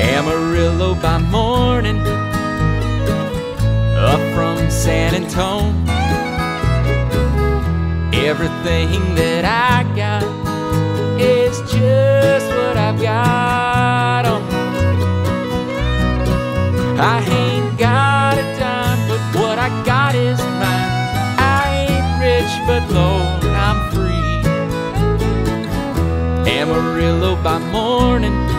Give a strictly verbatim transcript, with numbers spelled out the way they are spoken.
Amarillo by morning, up from San Antone. Everything that I got is just what I've got on. I ain't got a dime, but what I got is mine. I ain't rich, but Lord, I'm free. Amarillo by morning,